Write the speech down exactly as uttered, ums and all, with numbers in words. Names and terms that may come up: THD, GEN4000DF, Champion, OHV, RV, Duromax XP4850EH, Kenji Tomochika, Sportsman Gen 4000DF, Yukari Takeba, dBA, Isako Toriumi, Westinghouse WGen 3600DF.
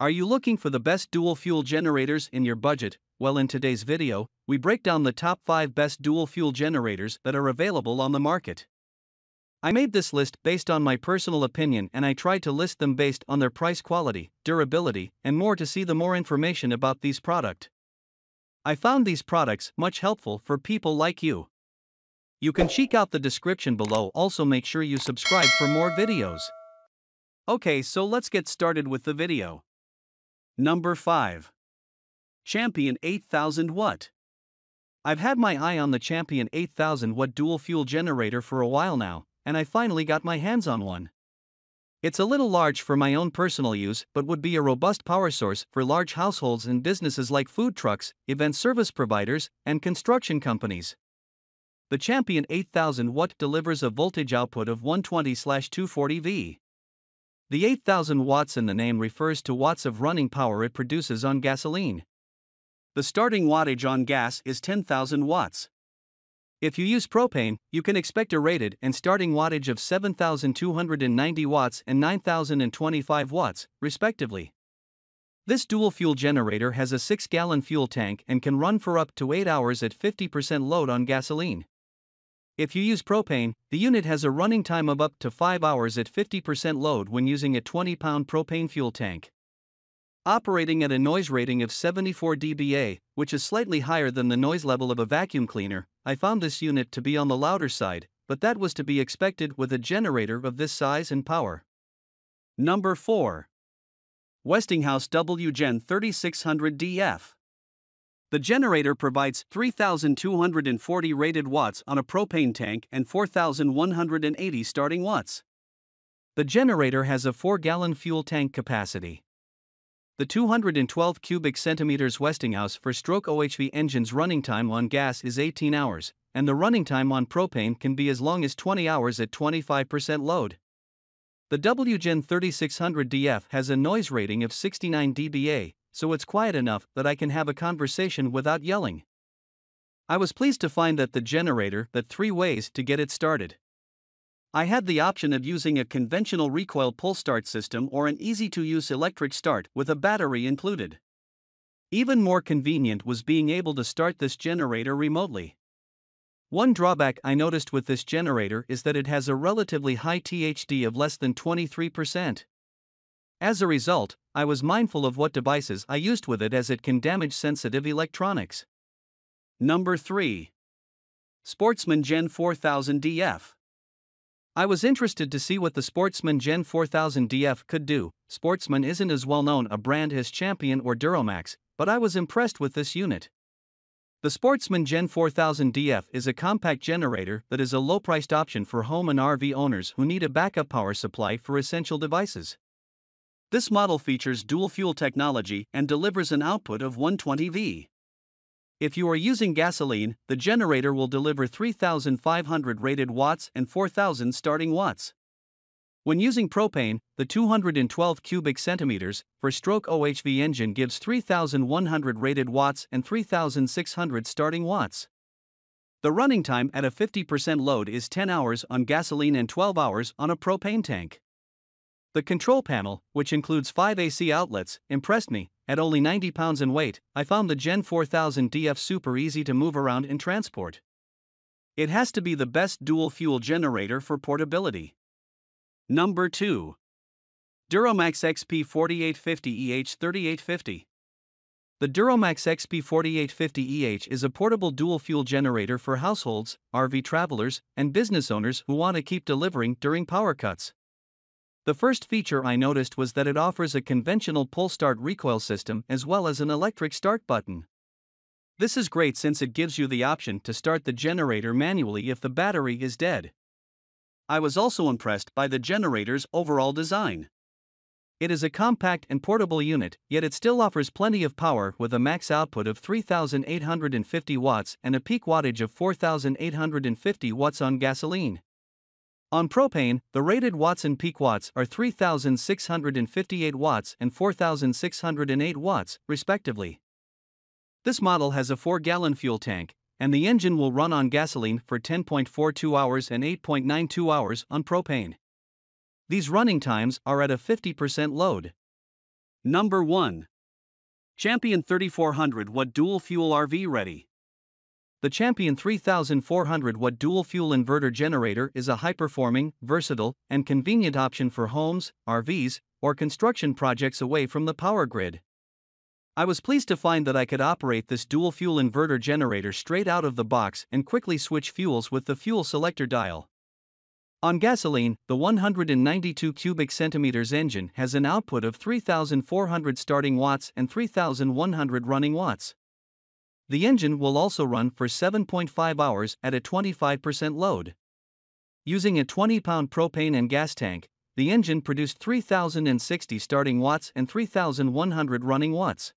Are you looking for the best dual-fuel generators in your budget? Well, in today's video, we break down the top five best dual-fuel generators that are available on the market. I made this list based on my personal opinion, and I tried to list them based on their price, quality, durability, and more. To see the more information about these products, I found these products much helpful for people like you. You can check out the description below. Also, make sure you subscribe for more videos. Okay, so let's get started with the video. Number five. Champion eight thousand watt. I've had my eye on the Champion eight thousand watt dual fuel generator for a while now, and I finally got my hands on one. It's a little large for my own personal use, but would be a robust power source for large households and businesses like food trucks, event service providers, and construction companies. The Champion eight thousand watt delivers a voltage output of one twenty to two forty volts. The eight thousand watts in the name refers to watts of running power it produces on gasoline. The starting wattage on gas is ten thousand watts. If you use propane, you can expect a rated and starting wattage of seven thousand two hundred ninety watts and nine thousand twenty-five watts, respectively. This dual-fuel generator has a six gallon fuel tank and can run for up to eight hours at fifty percent load on gasoline. If you use propane, the unit has a running time of up to five hours at fifty percent load when using a twenty pound propane fuel tank. Operating at a noise rating of seventy-four d B A, which is slightly higher than the noise level of a vacuum cleaner, I found this unit to be on the louder side, but that was to be expected with a generator of this size and power. Number four. Westinghouse W Gen thirty-six hundred D F. The generator provides three thousand two hundred forty rated watts on a propane tank and four thousand one hundred eighty starting watts. The generator has a four gallon fuel tank capacity. The two hundred twelve cubic centimeters Westinghouse four stroke O H V engine's running time on gas is eighteen hours, and the running time on propane can be as long as twenty hours at twenty-five percent load. The W Gen thirty-six hundred D F has a noise rating of sixty-nine d B A, so it's quiet enough that I can have a conversation without yelling. I was pleased to find that the generator had three ways to get it started. I had the option of using a conventional recoil pull start system or an easy-to-use electric start with a battery included. Even more convenient was being able to start this generator remotely. One drawback I noticed with this generator is that it has a relatively high T H D of less than twenty-three percent. As a result, I was mindful of what devices I used with it, as it can damage sensitive electronics. Number three. Sportsman Gen four thousand D F. I was interested to see what the Sportsman Gen four thousand D F could do. Sportsman isn't as well known a brand as Champion or Duromax, but I was impressed with this unit. The Sportsman Gen four thousand D F is a compact generator that is a low-priced option for home and R V owners who need a backup power supply for essential devices. This model features dual-fuel technology and delivers an output of one twenty volts. If you are using gasoline, the generator will deliver three thousand five hundred rated watts and four thousand starting watts. When using propane, the two hundred twelve cubic centimeters four stroke O H V engine gives three thousand one hundred rated watts and three thousand six hundred starting watts. The running time at a fifty percent load is ten hours on gasoline and twelve hours on a propane tank. The control panel, which includes five A C outlets, impressed me. At only ninety pounds in weight, I found the Gen four thousand D F super easy to move around and transport. It has to be the best dual-fuel generator for portability. Number two. Duromax X P forty-eight fifty E H thirty-eight fifty. The Duromax X P forty-eight fifty E H is a portable dual-fuel generator for households, R V travelers, and business owners who want to keep delivering during power cuts. The first feature I noticed was that it offers a conventional pull-start recoil system as well as an electric start button. This is great since it gives you the option to start the generator manually if the battery is dead. I was also impressed by the generator's overall design. It is a compact and portable unit, yet it still offers plenty of power with a max output of three thousand eight hundred fifty watts and a peak wattage of four thousand eight hundred fifty watts on gasoline. On propane, the rated watts and peak watts are three thousand six hundred fifty-eight watts and four thousand six hundred eight watts, respectively. This model has a four gallon fuel tank, and the engine will run on gasoline for ten point four two hours and eight point nine two hours on propane. These running times are at a fifty percent load. Number one. Champion thirty-four hundred watt dual-fuel R V ready. The Champion thirty-four hundred watt dual-fuel inverter generator is a high-performing, versatile, and convenient option for homes, R Vs, or construction projects away from the power grid. I was pleased to find that I could operate this dual-fuel inverter generator straight out of the box and quickly switch fuels with the fuel selector dial. On gasoline, the one hundred ninety-two cubic centimeters engine has an output of three thousand four hundred starting watts and three thousand one hundred running watts. The engine will also run for seven point five hours at a twenty-five percent load. Using a twenty pound propane and gas tank, the engine produced three thousand sixty starting watts and three thousand one hundred running watts.